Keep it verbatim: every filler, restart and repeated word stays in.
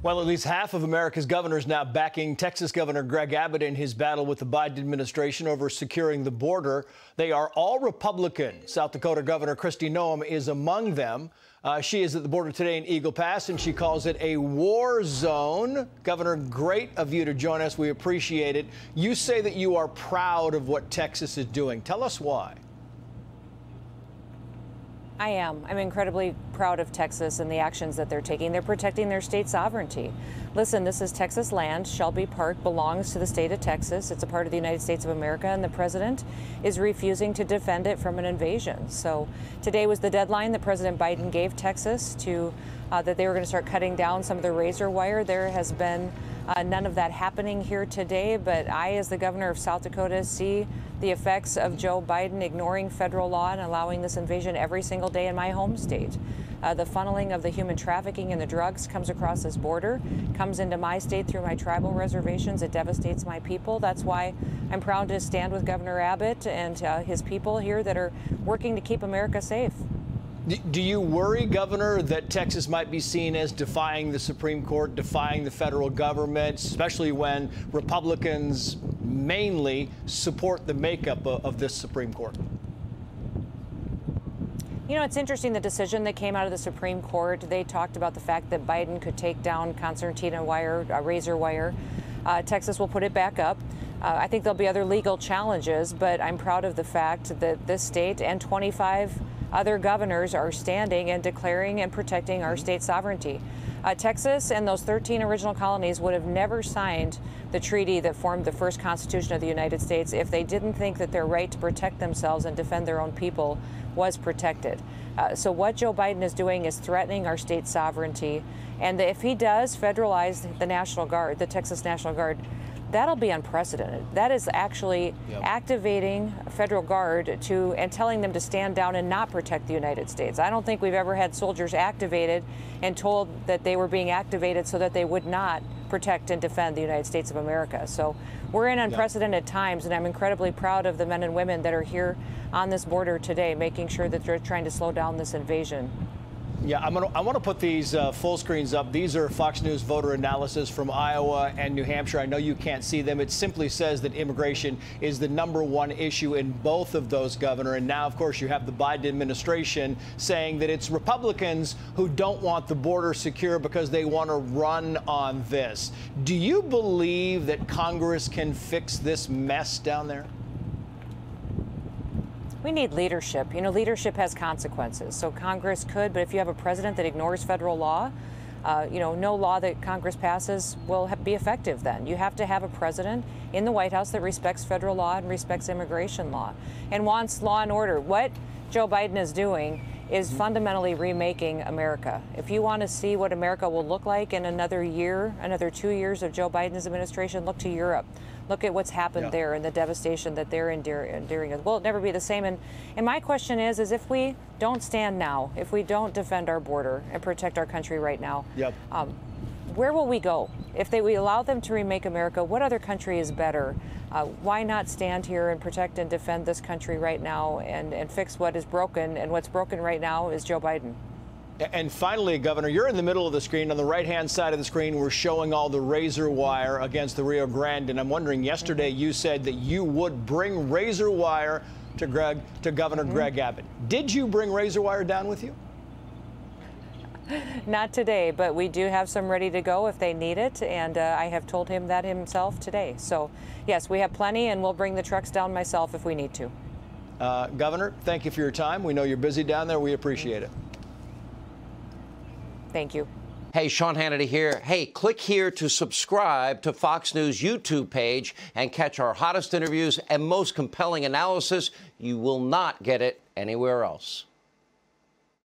Well, at least half of America's governors now backing Texas Governor Greg Abbott in his battle with the Biden administration over securing the border. They are all Republican. South Dakota Governor Kristi Noem is among them. Uh, she is at the border today in Eagle Pass, and she calls it a war zone. Governor, great of you to join us. We appreciate it. You say that you are proud of what Texas is doing. Tell us why. I am. I'm incredibly proud of Texas and the actions that they're taking. They're protecting their state sovereignty. Listen, this is Texas land. Shelby Park belongs to the state of Texas. It's a part of the United States of America, and the president is refusing to defend it from an invasion. So today was the deadline that President Biden gave Texas to uh, that they were going to start cutting down some of the razor wire. There has been uh, none of that happening here today, but I, as the governor of South Dakota, see the effects of Joe Biden ignoring federal law and allowing this invasion every single day in my home state. Uh, the funneling of the human trafficking and the drugs comes across this border, comes into my state through my tribal reservations. It devastates my people. That's why I'm proud to stand with Governor Abbott and uh, his people here that are working to keep America safe. Do you worry, Governor, that Texas might be seen as defying the Supreme Court, defying the federal government, especially when Republicans mainly support the makeup of this Supreme Court? You know, it's interesting, the decision that came out of the Supreme Court, they talked about the fact that Biden could take down concertina wire, uh, razor wire. Uh, Texas will put it back up. Uh, I think there'll be other legal challenges, but I'm proud of the fact that this state and twenty-five other governors are standing and declaring and protecting our state sovereignty. Uh, Texas and those thirteen original colonies would have never signed the treaty that formed the first Constitution of the United States if they didn't think that their right to protect themselves and defend their own people was protected. Uh, so what Joe Biden is doing is threatening our state sovereignty. And if he does federalize the National Guard, the Texas National Guard, that'll be unprecedented. That is actually yep. activating federal guard to and telling them to stand down and not protect the United States. I don't think we've ever had soldiers activated and told that they were being activated so that they would not protect and defend the United States of America. So we're in unprecedented yep. times, and I'm incredibly proud of the men and women that are here on this border today, making sure that they're trying to slow down this invasion. Yeah, I'm gonna, I want to put these uh, full screens up. These are Fox News voter analysis from Iowa and New Hampshire. I know you can't see them. It simply says that immigration is the number one issue in both of those, Governor. And now, of course, you have the Biden administration saying that it's Republicans who don't want the border secure because they want to run on this. Do you believe that Congress can fix this mess down there? We need leadership. You know, leadership has consequences. So Congress could, but if you have a president that ignores federal law, uh, you know, no law that Congress passes will ha- be effective then. You have to have a president in the White House that respects federal law and respects immigration law and wants law and order. What Joe Biden is doing is fundamentally remaking America. If you want to see what America will look like in another year, another two years of Joe Biden's administration, look to Europe. Look at what's happened yeah. there and the devastation that they're enduring. Will it never be the same? And, and my question is, is if we don't stand now, if we don't defend our border and protect our country right now, yep. um, where will we go? If they, we allow them to remake America, what other country is better? Uh, why not stand here and protect and defend this country right now and, and fix what is broken? And what's broken right now is Joe Biden. And finally, Governor, you're in the middle of the screen. On the right-hand side of the screen, we're showing all the razor wire against the Rio Grande. And I'm wondering, yesterday mm-hmm. you said that you would bring razor wire to Greg, to Governor mm-hmm. Greg Abbott. Did you bring razor wire down with you? Not today, but we do have some ready to go if they need it, and uh, I have told him that himself today. So, yes, we have plenty, and we'll bring the trucks down myself if we need to. Uh, Governor, thank you for your time. We know you're busy down there. We appreciate it. Thank you. Hey, Sean Hannity here. Hey, click here to subscribe to Fox News YouTube page and catch our hottest interviews and most compelling analysis. You will not get it anywhere else.